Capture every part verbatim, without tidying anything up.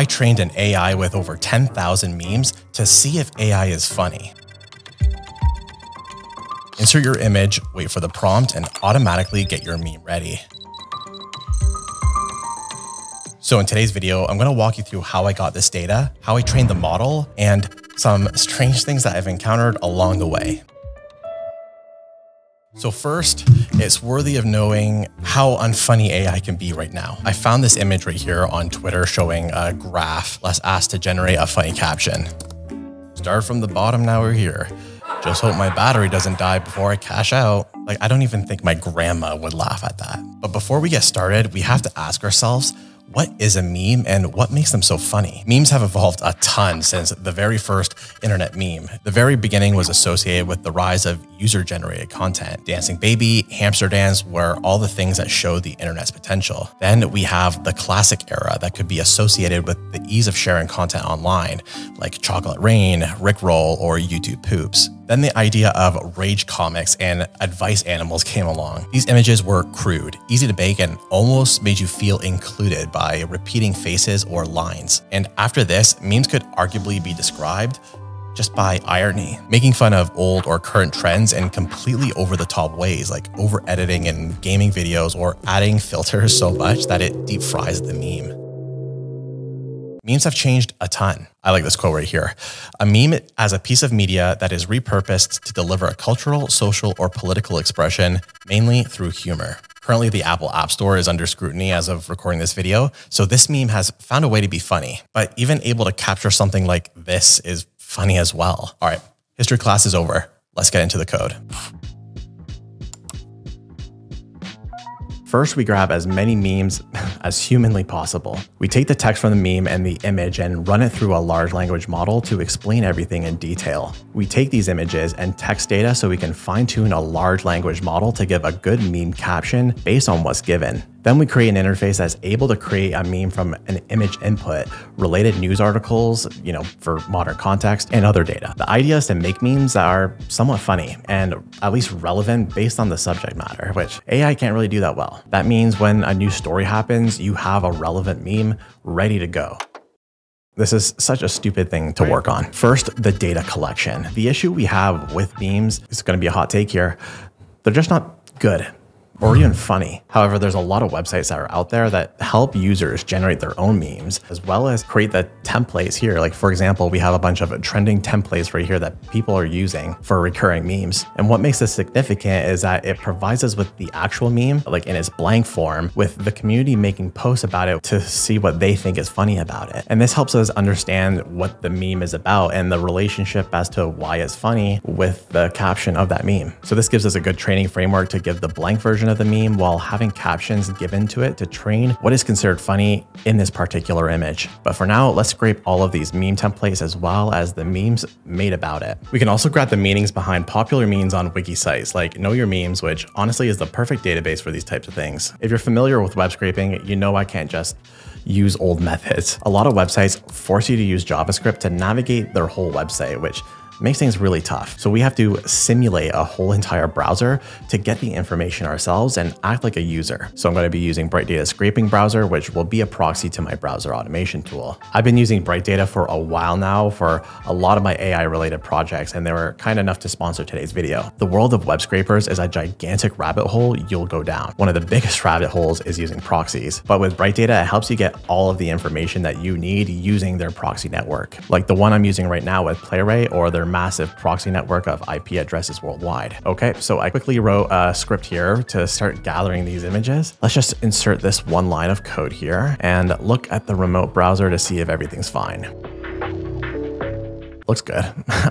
I trained an A I with over ten thousand memes to see if A I is funny. Insert your image, wait for the prompt, and automatically get your meme ready. So in today's video, I'm gonna walk you through how I got this data, how I trained the model, and some strange things that I've encountered along the way. So first, it's worthy of knowing how unfunny A I can be right now. I found this image right here on Twitter showing a graph. Let's ask to generate a funny caption. Start from the bottom, now we're here. Just hope my battery doesn't die before I cash out. Like, I don't even think my grandma would laugh at that. But before we get started, we have to ask ourselves, what is a meme and what makes them so funny? Memes have evolved a ton since the very first internet meme. The very beginning was associated with the rise of user-generated content. Dancing baby, hamster dance were all the things that showed the internet's potential. Then we have the classic era that could be associated with the ease of sharing content online, like chocolate rain, Rickroll, or YouTube poops. Then the idea of rage comics and advice animals came along. These images were crude, easy to bake, and almost made you feel included by repeating faces or lines. And after this, memes could arguably be described just by irony, making fun of old or current trends in completely over-the-top ways, like over-editing in gaming videos or adding filters so much that it deep fries the meme. Memes have changed a ton. I like this quote right here. A meme as a piece of media that is repurposed to deliver a cultural, social, or political expression, mainly through humor. Currently, the Apple App Store is under scrutiny as of recording this video, so this meme has found a way to be funny. But even able to capture something like this is funny as well. All right, history class is over. Let's get into the code. First, we grab as many memes as humanly possible. We take the text from the meme and the image and run it through a large language model to explain everything in detail. We take these images and text data so we can fine-tune a large language model to give a good meme caption based on what's given. Then we create an interface that's able to create a meme from an image input, related news articles, you know, for modern context, and other data. The idea is to make memes that are somewhat funny and at least relevant based on the subject matter, which A I can't really do that well. That means when a new story happens, you have a relevant meme ready to go. This is such a stupid thing to work on. First, the data collection. The issue we have with memes, it's gonna be a hot take here, they're just not good or even funny. However, there's a lot of websites that are out there that help users generate their own memes, as well as create the templates here. Like, for example, we have a bunch of trending templates right here that people are using for recurring memes. And what makes this significant is that it provides us with the actual meme, like in its blank form, with the community making posts about it to see what they think is funny about it. And this helps us understand what the meme is about and the relationship as to why it's funny with the caption of that meme. So this gives us a good training framework to give the blank version of the meme while having captions given to it to train what is considered funny in this particular image. But for now, let's scrape all of these meme templates as well as the memes made about it. We can also grab the meanings behind popular memes on wiki sites like Know Your Memes, which honestly is the perfect database for these types of things. If you're familiar with web scraping, you know I can't just use old methods. A lot of websites force you to use JavaScript to navigate their whole website, which makes things really tough. So we have to simulate a whole entire browser to get the information ourselves and act like a user. So I'm going to be using Bright Data's scraping browser, which will be a proxy to my browser automation tool. I've been using Bright Data for a while now for a lot of my A I related projects, and they were kind enough to sponsor today's video. The world of web scrapers is a gigantic rabbit hole you'll go down. One of the biggest rabbit holes is using proxies, but with Bright Data, it helps you get all of the information that you need using their proxy network. Like the one I'm using right now with Playwright, or their massive proxy network of I P addresses worldwide. Okay, so I quickly wrote a script here to start gathering these images. Let's just insert this one line of code here and look at the remote browser to see if everything's fine. Looks good.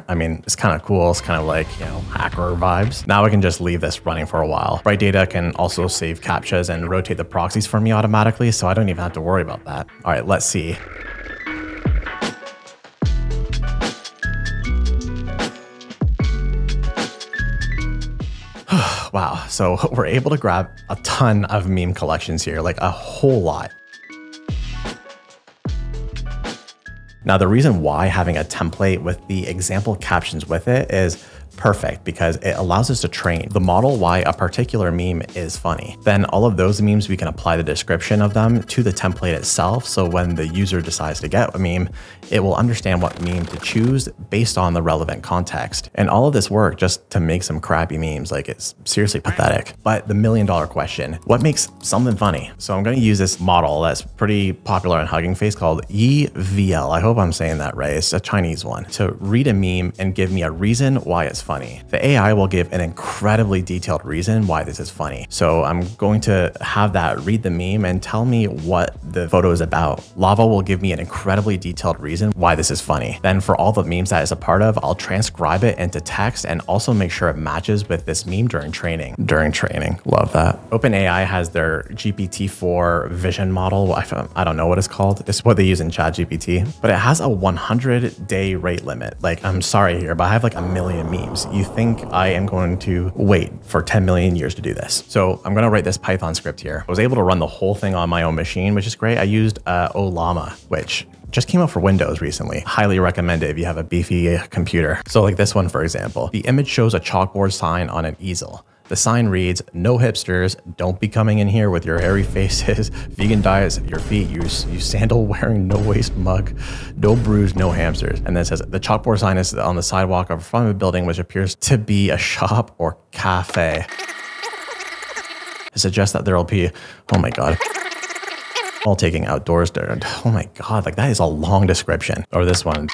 I mean, it's kind of cool. It's kind of like, you know, hacker vibes. Now I can just leave this running for a while. Bright Data can also save captchas and rotate the proxies for me automatically, so I don't even have to worry about that. All right, let's see. Wow, so we're able to grab a ton of meme collections here, like a whole lot. Now, the reason why having a template with the example captions with it is perfect because it allows us to train the model why a particular meme is funny. Then all of those memes, we can apply the description of them to the template itself. So when the user decides to get a meme, it will understand what meme to choose based on the relevant context. And all of this work just to make some crappy memes, like it's seriously pathetic. But the million dollar question, what makes something funny? So I'm going to use this model that's pretty popular on Hugging Face called Yi V L. I hope I'm saying that right. It's a Chinese one, to read a meme and give me a reason why it's funny. The A I will give an incredibly detailed reason why this is funny. So I'm going to have that read the meme and tell me what the photo is about. Llava will give me an incredibly detailed reason why this is funny. Then for all the memes that it's a part of, I'll transcribe it into text and also make sure it matches with this meme during training. During training, love that. OpenAI has their G P T four vision model. I don't know what it's called. It's what they use in ChatGPT, but it has a one hundred day rate limit. Like, I'm sorry here, but I have like a million memes. You think I am going to wait for ten million years to do this? So I'm going to write this Python script here. I was able to run the whole thing on my own machine, which is great. I used uh, Ollama, which just came out for Windows recently. Highly recommend it if you have a beefy computer. So like this one, for example, the image shows a chalkboard sign on an easel. The sign reads, "No hipsters, don't be coming in here with your hairy faces, vegan diets at your feet, you, you sandal wearing no waste mug, no bruise, no hamsters." And then it says, the chalkboard sign is on the sidewalk in front of a building which appears to be a shop or cafe. It suggests that there will be, oh my God, all taking outdoors dirt. Oh my God, like that is a long description. Or this one.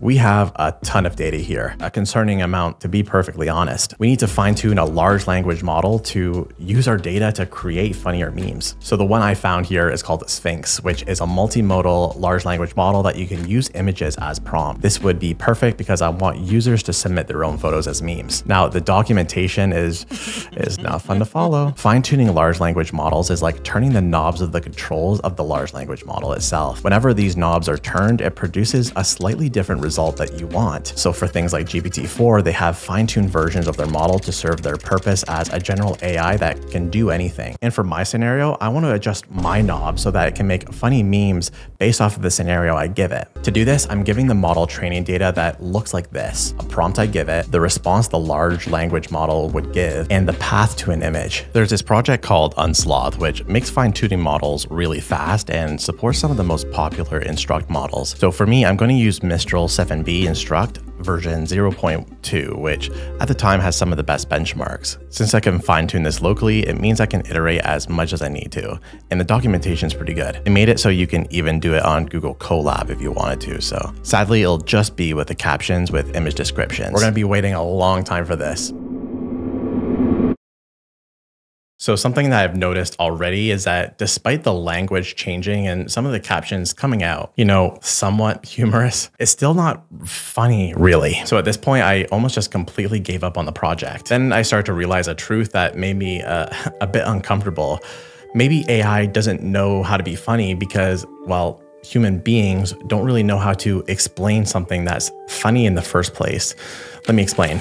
We have a ton of data here, a concerning amount to be perfectly honest. We need to fine tune a large language model to use our data to create funnier memes. So the one I found here is called Sphinx, which is a multimodal large language model that you can use images as prompt. This would be perfect because I want users to submit their own photos as memes. Now the documentation is, is not fun to follow. Fine tuning large language models is like turning the knobs of the controls of the large language model itself. Whenever these knobs are turned, it produces a slightly different result result that you want. So for things like G P T four, they have fine-tuned versions of their model to serve their purpose as a general A I that can do anything. And for my scenario, I want to adjust my knob so that it can make funny memes based off of the scenario I give it. To do this, I'm giving the model training data that looks like this, a prompt I give it, the response the large language model would give, and the path to an image. There's this project called Unsloth, which makes fine-tuning models really fast and supports some of the most popular Instruct models. So for me, I'm going to use Mistral F N B Instruct version zero point two, which at the time has some of the best benchmarks. Since I can fine tune this locally, it means I can iterate as much as I need to. And the documentation is pretty good. It made it so you can even do it on Google Colab if you wanted to. So sadly, it'll just be with the captions with image descriptions. We're going to be waiting a long time for this. So something that I've noticed already is that despite the language changing and some of the captions coming out, you know, somewhat humorous, it's still not funny really. So at this point, I almost just completely gave up on the project. Then I started to realize a truth that made me uh, a bit uncomfortable. Maybe A I doesn't know how to be funny because, well, human beings don't really know how to explain something that's funny in the first place. Let me explain.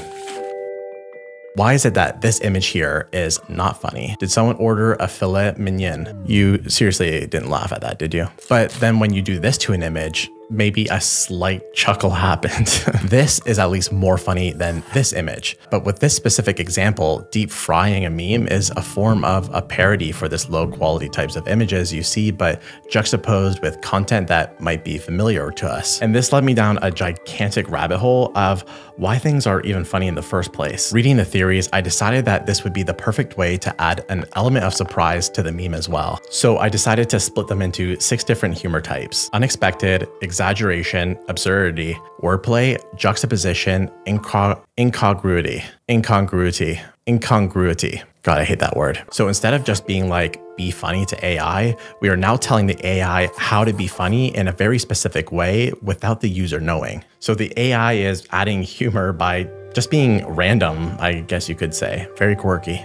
Why is it that this image here is not funny? Did someone order a filet mignon? You seriously didn't laugh at that, did you? But then when you do this to an image, maybe a slight chuckle happened. This is at least more funny than this image. But with this specific example, deep frying a meme is a form of a parody for this low quality types of images you see, but juxtaposed with content that might be familiar to us. And this led me down a gigantic rabbit hole of why things are even funny in the first place. Reading the theories, I decided that this would be the perfect way to add an element of surprise to the meme as well. So I decided to split them into six different humor types: unexpected, exaggeration, absurdity, wordplay, juxtaposition, incongru incongruity, incongruity, incongruity. God, I hate that word. So instead of just being like, be funny to A I, we are now telling the A I how to be funny in a very specific way without the user knowing. So the A I is adding humor by just being random, I guess you could say, very quirky.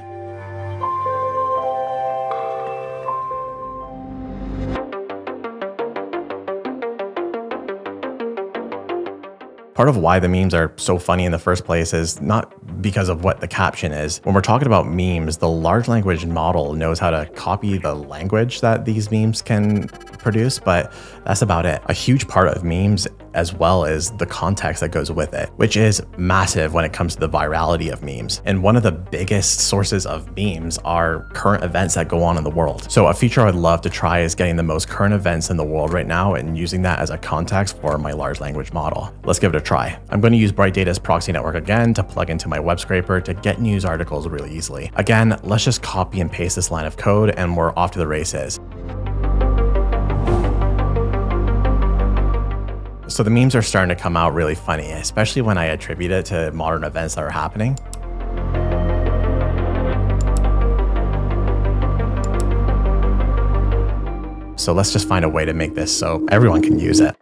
Part of why the memes are so funny in the first place is not because of what the caption is. When we're talking about memes, the large language model knows how to copy the language that these memes can produce, but that's about it. A huge part of memes as well as the context that goes with it, which is massive when it comes to the virality of memes. And one of the biggest sources of memes are current events that go on in the world. So a feature I'd love to try is getting the most current events in the world right now and using that as a context for my large language model. Let's give it a try. I'm going to use Bright Data's proxy network again to plug into my web scraper to get news articles really easily. Again, let's just copy and paste this line of code and we're off to the races. So the memes are starting to come out really funny, especially when I attribute it to modern events that are happening. So let's just find a way to make this so everyone can use it.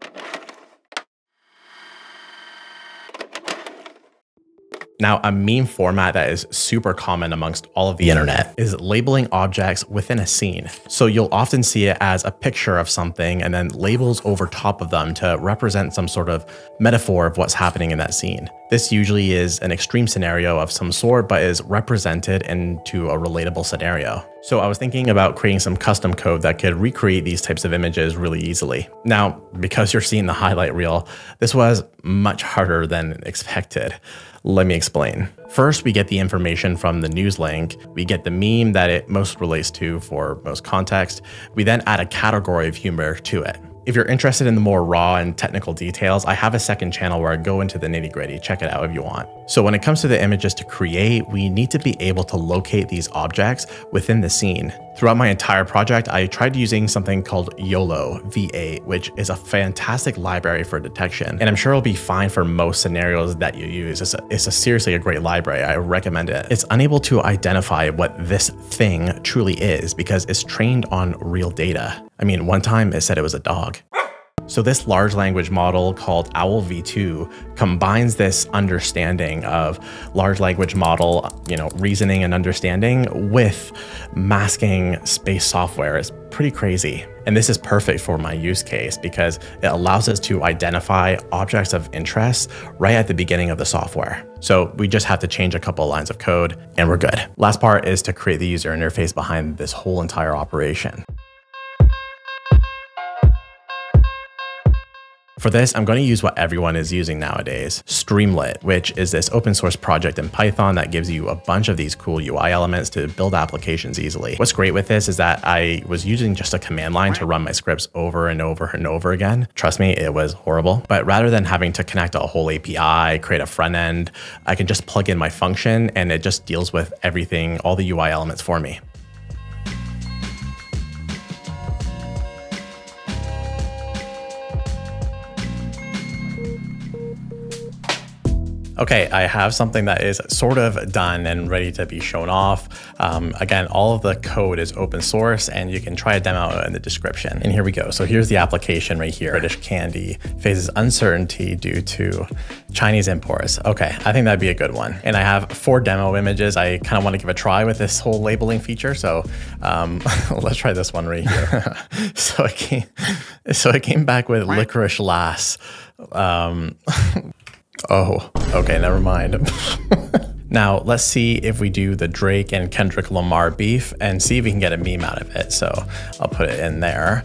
Now, a meme format that is super common amongst all of the internet is labeling objects within a scene. So you'll often see it as a picture of something and then labels over top of them to represent some sort of metaphor of what's happening in that scene. This usually is an extreme scenario of some sort, but is represented into a relatable scenario. So I was thinking about creating some custom code that could recreate these types of images really easily. Now, because you're seeing the highlight reel, this was much harder than expected. Let me explain. First, we get the information from the news link. We get the meme that it most relates to for most context. We then add a category of humor to it. If you're interested in the more raw and technical details, I have a second channel where I go into the nitty-gritty. Check it out if you want. So when it comes to the images to create, we need to be able to locate these objects within the scene. Throughout my entire project, I tried using something called YOLO v eight, which is a fantastic library for detection. And I'm sure it'll be fine for most scenarios that you use. It's, a, it's a seriously a great library. I recommend it. It's unable to identify what this thing truly is because it's trained on real data. I mean, one time it said it was a dog. So this large language model called Owl v two combines this understanding of large language model, you know, reasoning and understanding with masking space software. It's pretty crazy. And this is perfect for my use case because it allows us to identify objects of interest right at the beginning of the software. So we just have to change a couple of lines of code and we're good. Last part is to create the user interface behind this whole entire operation. For this, I'm going to use what everyone is using nowadays, Streamlit, which is this open source project in Python that gives you a bunch of these cool U I elements to build applications easily. What's great with this is that I was using just a command line to run my scripts over and over and over again. Trust me, it was horrible. But rather than having to connect a whole A P I, create a front end, I can just plug in my function and it just deals with everything, all the U I elements for me. Okay, I have something that is sort of done and ready to be shown off. Um, again, all of the code is open source and you can try a demo in the description. And here we go. So here's the application right here. British Candy faces uncertainty due to Chinese imports. Okay, I think that'd be a good one. And I have four demo images. I kind of want to give a try with this whole labeling feature. So um, let's try this one right here. so, it came, so it came back with Licorice Lass. Um, Oh, okay, never mind. Now, let's see if we do the Drake and Kendrick Lamar beef and see if we can get a meme out of it. So I'll put it in there.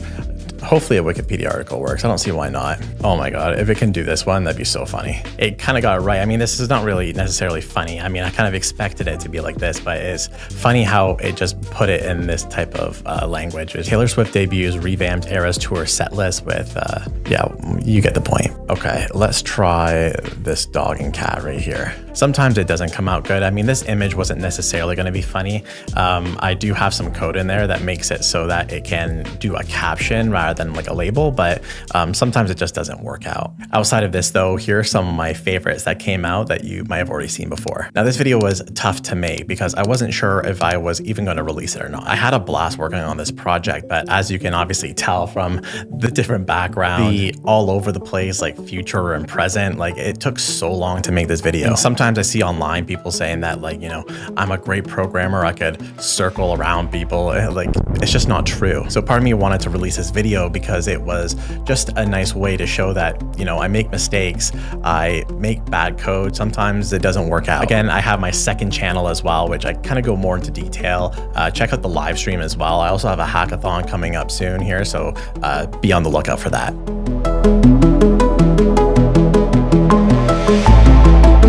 Hopefully a Wikipedia article works. I don't see why not. Oh my God, if it can do this one, that'd be so funny. It kind of got it right. I mean, this is not really necessarily funny. I mean, I kind of expected it to be like this, but it's funny how it just put it in this type of uh, language. Taylor Swift debuts revamped Eras Tour set list with, uh, yeah, you get the point. Okay, let's try this dog and cat right here. Sometimes it doesn't come out good. I mean, this image wasn't necessarily going to be funny. Um, I do have some code in there that makes it so that it can do a caption rather than like a label, but um, sometimes it just doesn't work out. Outside of this though, here are some of my favorites that came out that you might have already seen before. Now this video was tough to make because I wasn't sure if I was even going to release it or not. I had a blast working on this project, but as you can obviously tell from the different background, the all over the place, like future and present, like it took so long to make this video. And sometimes I see online people saying that like, you know, I'm a great programmer, I could circle around people. Like, it's just not true. So part of me wanted to release this video because it was just a nice way to show that, you know, I make mistakes, I make bad code, sometimes it doesn't work out. Again, I have my second channel as well, which I kind of go more into detail. Uh, check out the live stream as well. I also have a hackathon coming up soon here, so uh, be on the lookout for that.